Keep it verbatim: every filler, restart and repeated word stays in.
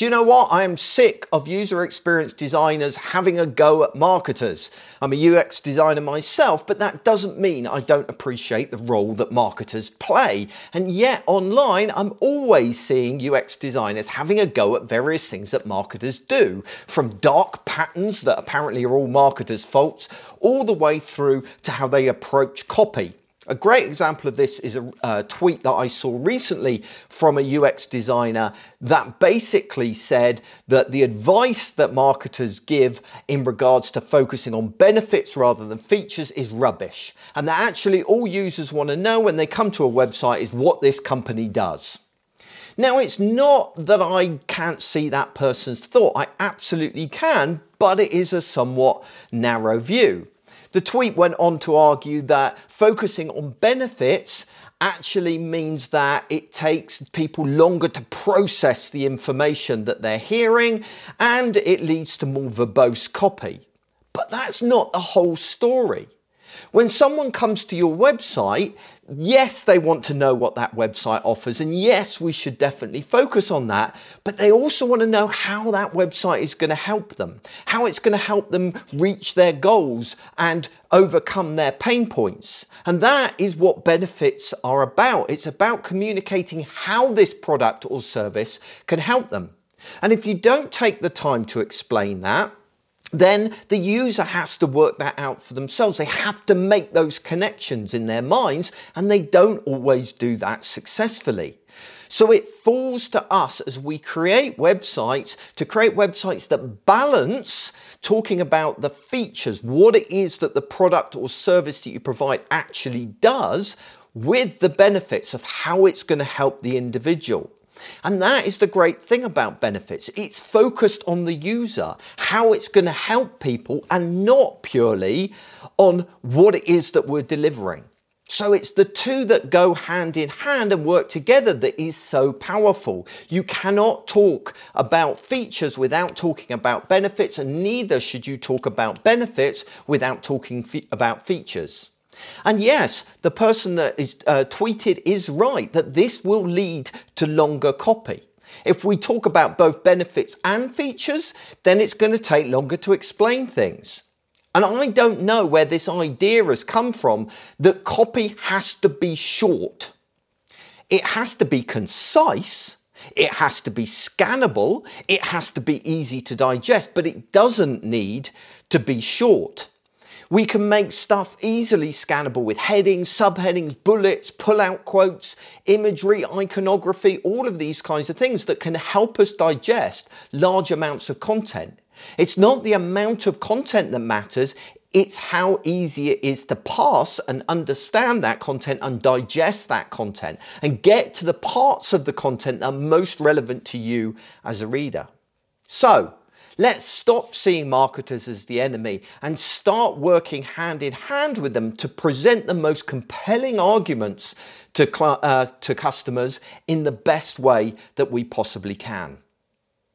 Do you know what? I am sick of user experience designers having a go at marketers. I'm a U X designer myself, but that doesn't mean I don't appreciate the role that marketers play. And yet online, I'm always seeing U X designers having a go at various things that marketers do, from dark patterns that apparently are all marketers' faults, all the way through to how they approach copy. A great example of this is a, a tweet that I saw recently from a U X designer that basically said that the advice that marketers give in regards to focusing on benefits rather than features is rubbish, and that actually all users want to know when they come to a website is what this company does. Now, it's not that I can't see that person's thought, I absolutely can, but it is a somewhat narrow view. The tweet went on to argue that focusing on benefits actually means that it takes people longer to process the information that they're hearing, and it leads to more verbose copy. But that's not the whole story. When someone comes to your website, yes, they want to know what that website offers, and yes, we should definitely focus on that, but they also want to know how that website is going to help them, how it's going to help them reach their goals and overcome their pain points. And that is what benefits are about. It's about communicating how this product or service can help them. And if you don't take the time to explain that, then the user has to work that out for themselves. They have to make those connections in their minds, and they don't always do that successfully. So it falls to us as we create websites to create websites that balance talking about the features, what it is that the product or service that you provide actually does, with the benefits of how it's going to help the individual. And that is the great thing about benefits. It's focused on the user, how it's going to help people, and not purely on what it is that we're delivering. So it's the two that go hand in hand and work together that is so powerful. You cannot talk about features without talking about benefits, and neither should you talk about benefits without talking fe- about features. And yes, the person that is uh, tweeted is right, that this will lead to longer copy. If we talk about both benefits and features, then it's going to take longer to explain things. And I don't know where this idea has come from that copy has to be short. It has to be concise, it has to be scannable, it has to be easy to digest, but it doesn't need to be short. We can make stuff easily scannable with headings, subheadings, bullets, pull-out quotes, imagery, iconography, all of these kinds of things that can help us digest large amounts of content. It's not the amount of content that matters, it's how easy it is to pass and understand that content and digest that content and get to the parts of the content that are most relevant to you as a reader. So, let's stop seeing marketers as the enemy and start working hand in hand with them to present the most compelling arguments to, uh, to customers in the best way that we possibly can.